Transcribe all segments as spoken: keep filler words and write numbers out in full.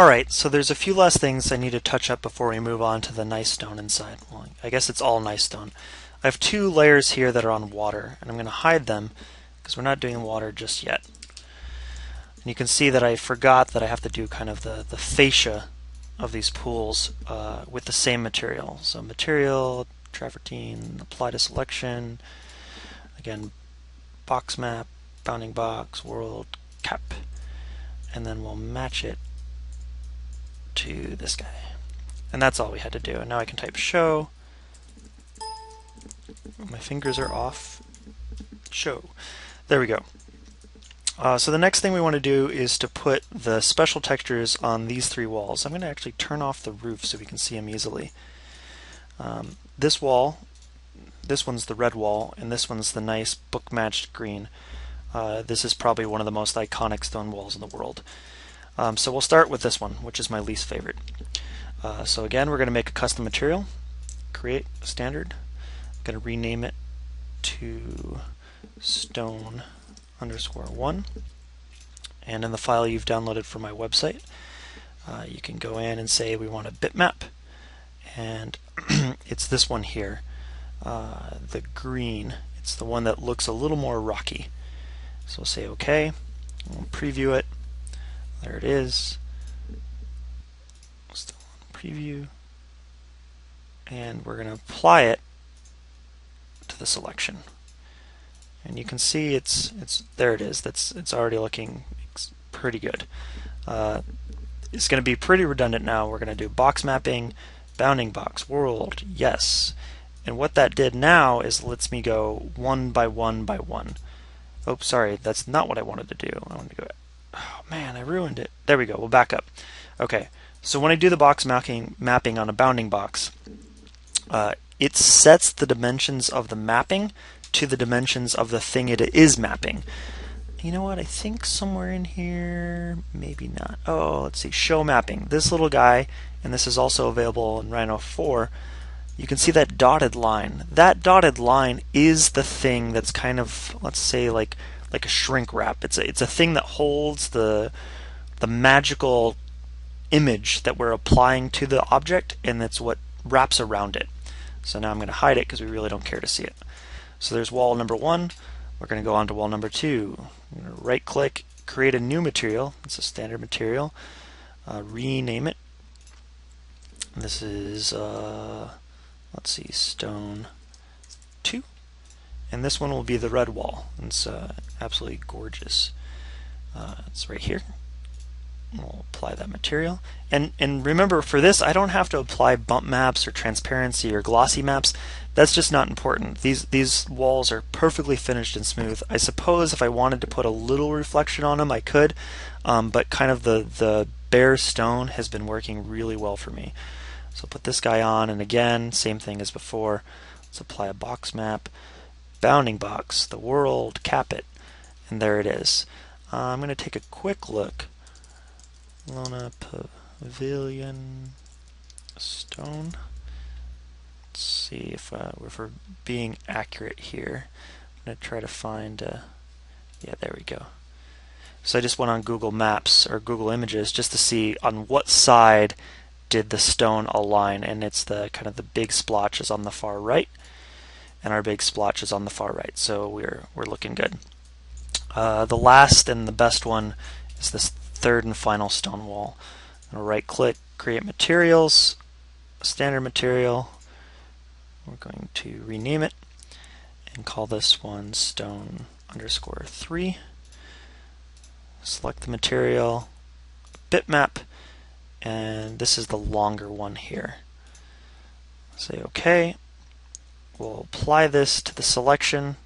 Alright, so there's a few last things I need to touch up before we move on to the nice stone inside. Well, I guess it's all nice stone. I have two layers here that are on water, and I'm going to hide them because we're not doing water just yet. And you can see that I forgot that I have to do kind of the, the fascia of these pools uh, with the same material. So material, travertine, apply to selection, again, box map, bounding box, world, cap, and then we'll match it to this guy. And that's all we had to do. And now I can type show. My fingers are off. Show. There we go. Uh, so the next thing we want to do is to put the special textures on these three walls. I'm going to actually turn off the roof so we can see them easily. Um, this wall, this one's the red wall, and this one's the nice book-matched green. Uh, this is probably one of the most iconic stone walls in the world. Um, so we'll start with this one, which is my least favorite. Uh, so again, we're going to make a custom material, create a standard. I'm going to rename it to stone underscore one. And in the file you've downloaded from my website, uh, you can go in and say we want a bitmap. And it's this one here, uh, the green. It's the one that looks a little more rocky. So we'll say OK. We'll preview it. There it is. Still on preview. And we're going to apply it to the selection. And you can see it's it's there it is. That's it's already looking pretty good. Uh, it's going to be pretty redundant now. We're going to do box mapping, bounding box, world, yes. And what that did now is lets me go one by one by one. Oh, sorry, that's not what I wanted to do. I wanted to go. Oh man, I ruined it. There we go. We'll back up. Okay, so when I do the box mapping mapping on a bounding box, uh, it sets the dimensions of the mapping to the dimensions of the thing it is mapping. You know what? I think somewhere in here, maybe not. Oh, let's see. Show mapping. This little guy, and this is also available in Rhino four. You can see that dotted line. That dotted line is the thing that's kind of, let's say, like like a shrink wrap. It's a, it's a thing that holds the the magical image that we're applying to the object, and that's what wraps around it. So now I'm going to hide it because we really don't care to see it. So there's wall number one. We're going to go on to wall number two. I'm going to right click, create a new material. It's a standard material. Uh, rename it. This is, uh, let's see, stone two. And this one will be the red wall. It's uh, absolutely gorgeous. Uh, it's right here. We'll apply that material. And, and remember, for this, I don't have to apply bump maps or transparency or glossy maps. That's just not important. These, these walls are perfectly finished and smooth. I suppose if I wanted to put a little reflection on them, I could, um, but kind of the, the bare stone has been working really well for me. So put this guy on, and again, same thing as before. Let's apply a box map, bounding box, the world, cap it, and there it is. Uh, I'm going to take a quick look. Barcelona Pavilion stone. Let's see if, uh, if we're being accurate here. I'm going to try to find, uh, yeah, there we go. So I just went on Google Maps or Google Images just to see on what side did the stone align, and it's the kind of the big splotch is on the far right, and our big splotch is on the far right, so we're, we're looking good. Uh, the last and the best one is this third and final stone wall. I'm going to right click, create materials, standard material. We're going to rename it and call this one stone underscore three. Select the material, bitmap, and this is the longer one here. Say OK. We'll apply this to the selection.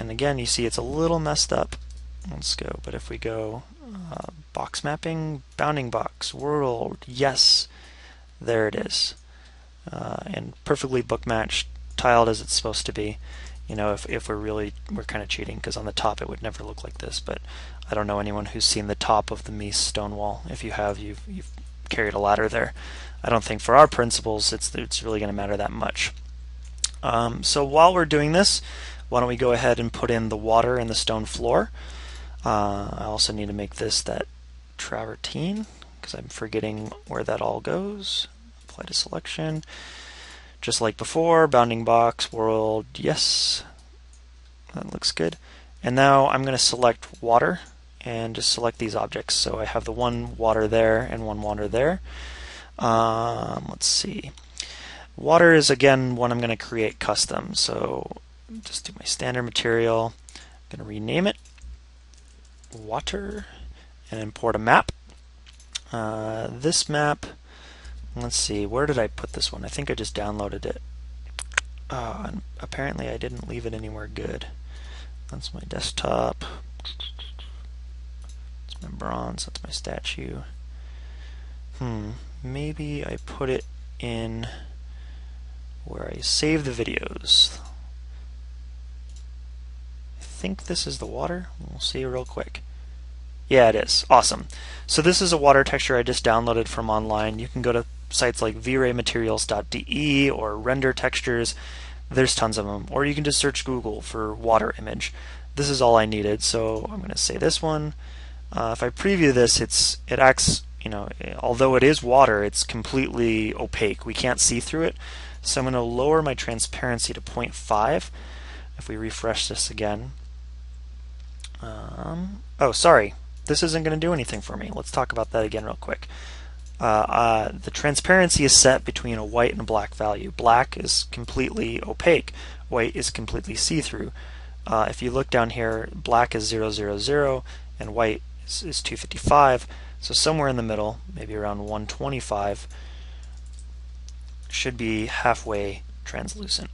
And again, you see it's a little messed up. Let's go, but if we go uh, box mapping, bounding box, world, yes, there it is. Uh, and perfectly book matched, tiled as it's supposed to be. You know, if, if we're really, we're kind of cheating, because on the top it would never look like this, but I don't know anyone who's seen the top of the Mies stone wall. If you have, you've, you've carried a ladder there. I don't think for our principles it's, it's really going to matter that much. Um, so while we're doing this, why don't we go ahead and put in the water and the stone floor. Uh, I also need to make this that travertine. because I'm forgetting where that all goes. Apply to selection. Just like before, bounding box, world, yes. That looks good. And now I'm going to select water and just select these objects. So I have the one water there and one water there. Um, let's see. Water is again one I'm going to create custom. So just do my standard material. I'm going to rename it water and import a map. Uh, this map, let's see, where did I put this one? I think I just downloaded it. Uh, and apparently I didn't leave it anywhere good. That's my desktop. That's my bronze. That's my statue. Hmm. Maybe I put it in where I save the videos. I think this is the water. We'll see real quick. Yeah, it is. Awesome. So this is a water texture I just downloaded from online. You can go to sites like Vraymaterials dot D E or Render Textures. There's tons of them. Or you can just search Google for water image. This is all I needed, so I'm going to say this one. Uh, if I preview this, it's it acts, you know, although it is water, it's completely opaque. We can't see through it. So I'm going to lower my transparency to zero point five. If we refresh this again. Um, oh, sorry. This isn't going to do anything for me. Let's talk about that again real quick. Uh, uh, the transparency is set between a white and a black value. Black is completely opaque. White is completely see-through. Uh, if you look down here, black is zero zero zero and white is, is two fifty-five. So somewhere in the middle, maybe around one twenty-five, should be halfway translucent.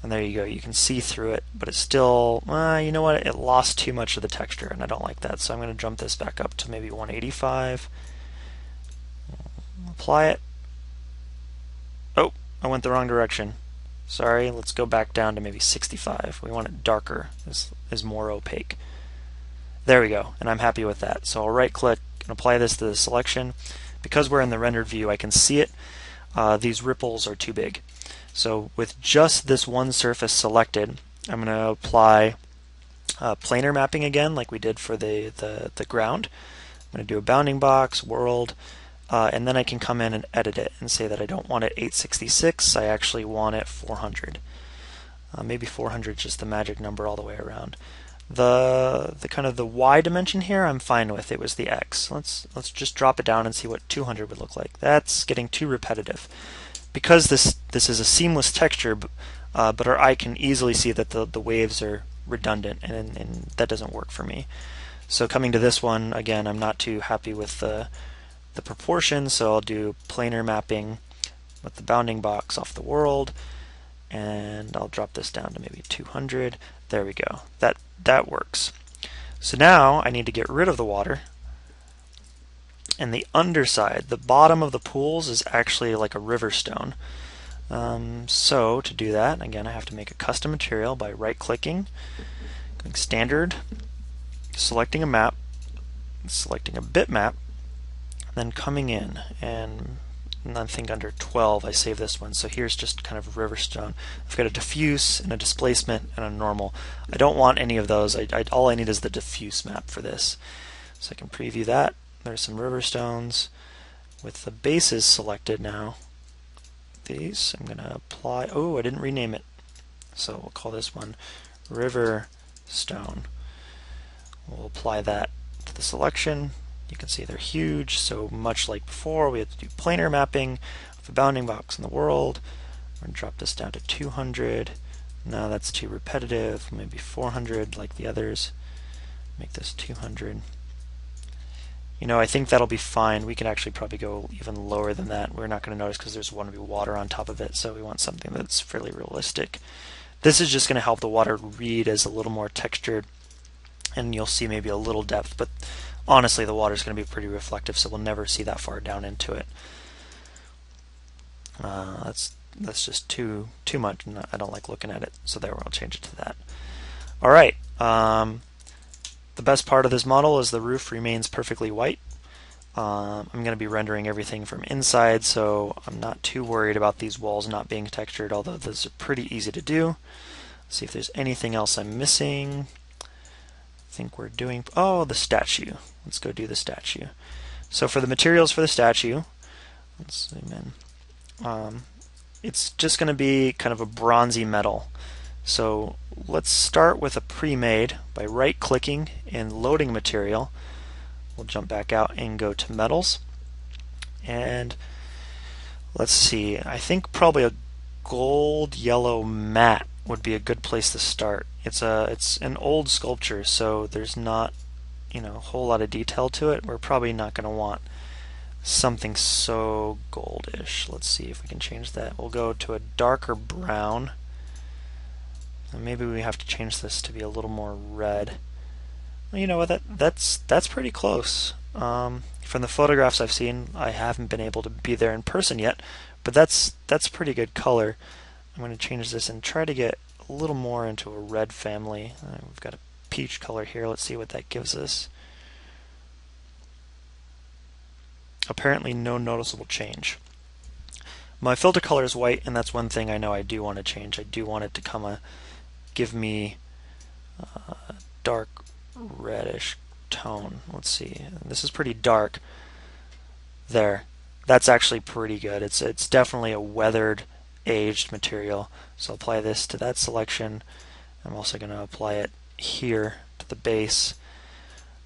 And there you go. You can see through it, but it's still, uh, you know what? It lost too much of the texture, and I don't like that. So I'm going to jump this back up to maybe one eighty-five. Apply it. Oh, I went the wrong direction. Sorry, let's go back down to maybe sixty-five. We want it darker, this is more opaque. There we go, and I'm happy with that. So I'll right click and apply this to the selection. Because we're in the rendered view, I can see it. Uh, these ripples are too big. So with just this one surface selected, I'm going to apply uh, planar mapping again, like we did for the, the, the ground. I'm going to do a bounding box, world, Uh, and then I can come in and edit it and say that I don't want it eight sixty-six, I actually want it four hundred. Uh, maybe four hundred is just the magic number all the way around. The the kind of the Y dimension here I'm fine with, it was the X. Let's, let's just drop it down and see what two hundred would look like. That's getting too repetitive. Because this, this is a seamless texture, uh, but our eye can easily see that the, the waves are redundant, and, and that doesn't work for me. So coming to this one, again, I'm not too happy with the the proportion, so I'll do planar mapping with the bounding box off the world, and I'll drop this down to maybe two hundred. There we go. That that works. So now I need to get rid of the water, and the underside, the bottom of the pools, is actually like a river stone. Um, so to do that, again, I have to make a custom material by right-clicking, going standard, selecting a map, selecting a bitmap, then coming in, and, and I think under twelve I save this one. So here's just kind of a river stone. I've got a diffuse and a displacement and a normal. I don't want any of those. I, I, all I need is the diffuse map for this. So I can preview that. There's some river stones with the bases selected now. These I'm going to apply. Oh, I didn't rename it. So we'll call this one river stone. We'll apply that to the selection. You can see they're huge, so much like before, we have to do planar mapping of the bounding box in the world. We're going to drop this down to two hundred. No, that's too repetitive. Maybe four hundred like the others. Make this two hundred. You know, I think that'll be fine. We can actually probably go even lower than that. We're not going to notice because there's going to be water on top of it, so we want something that's fairly realistic. This is just going to help the water read as a little more textured, and you'll see maybe a little depth, but honestly, the water is going to be pretty reflective, so we'll never see that far down into it. Uh, that's that's just too too much, and I don't like looking at it. So there, we'll change it to that. All right. Um, the best part of this model is the roof remains perfectly white. Um, I'm going to be rendering everything from inside, so I'm not too worried about these walls not being textured. Although those are pretty easy to do. Let's see if there's anything else I'm missing. Think we're doing, oh, the statue. Let's go do the statue. So for the materials for the statue, let's zoom in, um, it's just going to be kind of a bronzy metal. So let's start with a pre-made by right-clicking and loading material. We'll jump back out and go to metals. And let's see, I think probably a gold yellow matte would be a good place to start. It's a it's an old sculpture, so there's not, you know, a whole lot of detail to it. We're probably not going to want something so goldish. Let's see if we can change that. We'll go to a darker brown. And maybe we have to change this to be a little more red. You know what? That that's that's pretty close. Um, from the photographs I've seen, I haven't been able to be there in person yet, but that's that's pretty good color. I'm going to change this and try to get a little more into a red family. Uh, we've got a peach color here. Let's see what that gives us. Apparently no noticeable change. My filter color is white, and that's one thing I know I do want to change. I do want it to come a give me uh, dark reddish tone. Let's see. This is pretty dark there. That's actually pretty good. It's it's definitely a weathered, aged material. So apply this to that selection. I'm also going to apply it here to the base.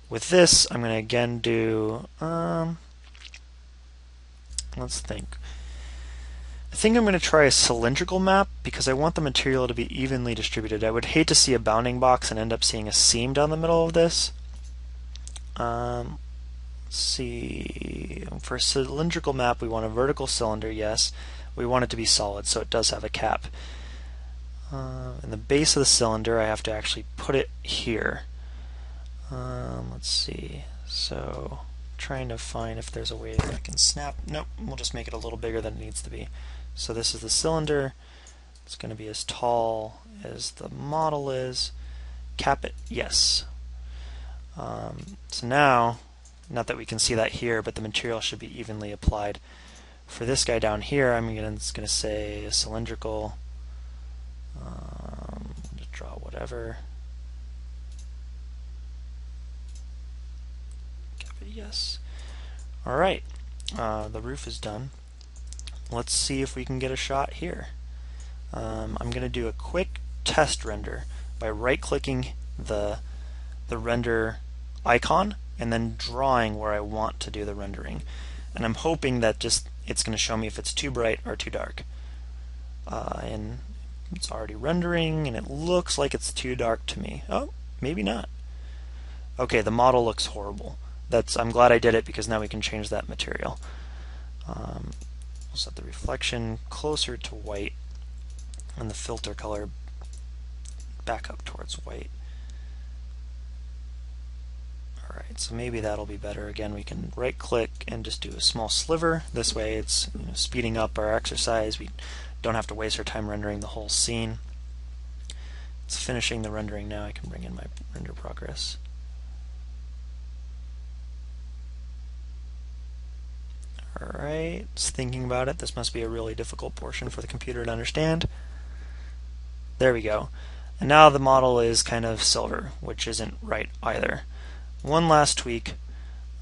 With this, I'm going to again do um let's think. I think I'm going to try a cylindrical map because I want the material to be evenly distributed. I would hate to see a bounding box and end up seeing a seam down the middle of this. Um, let's see. For a cylindrical map, we want a vertical cylinder, yes. We want it to be solid, so it does have a cap. Uh, in the base of the cylinder, I have to actually put it here. Um, let's see. So, trying to find if there's a way that I can snap. Nope, we'll just make it a little bigger than it needs to be. So this is the cylinder. It's going to be as tall as the model is. Cap it, yes. Um, so now, not that we can see that here, but the material should be evenly applied. For this guy down here, I'm going to say a cylindrical. Um, just draw whatever. Cap it, yes. All right, uh, the roof is done. Let's see if we can get a shot here. Um, I'm going to do a quick test render by right-clicking the the render icon and then drawing where I want to do the rendering. And I'm hoping that just it's going to show me if it's too bright or too dark. Uh, and it's already rendering, and it looks like it's too dark to me. Oh, maybe not. Okay, the model looks horrible. That's I'm glad I did it because now we can change that material. Um, we'll set the reflection closer to white and the filter color back up towards white. Alright, so maybe that'll be better. Again, we can right click and just do a small sliver. This way it's, you know, speeding up our exercise. We don't have to waste our time rendering the whole scene. It's finishing the rendering now. I can bring in my render progress. Alright, it's thinking about it. This must be a really difficult portion for the computer to understand. There we go. And now the model is kind of silver, which isn't right either. One last tweak.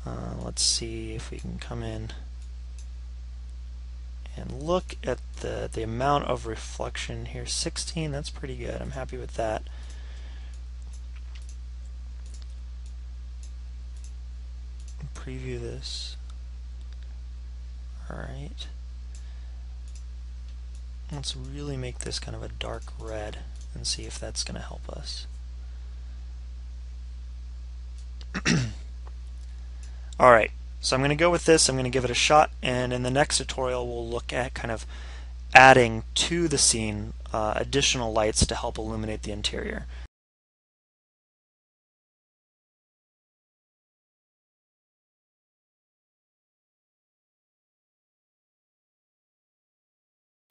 Uh, let's see if we can come in and look at the, the amount of reflection here. sixteen, that's pretty good. I'm happy with that. Preview this. Alright. Let's really make this kind of a dark red and see if that's going to help us. Alright, so I'm going to go with this, I'm going to give it a shot, and in the next tutorial we'll look at kind of adding to the scene uh, additional lights to help illuminate the interior.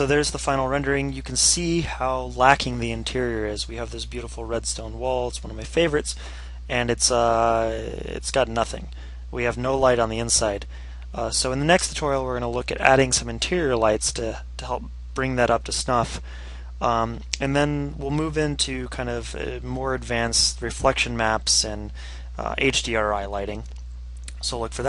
So there's the final rendering. You can see how lacking the interior is. We have this beautiful redstone wall, it's one of my favorites, and it's uh, it's got nothing. We have no light on the inside. Uh, so in the next tutorial we're going to look at adding some interior lights to, to help bring that up to snuff. Um, and then we'll move into kind of uh, more advanced reflection maps and uh, H D R I lighting. So look for that.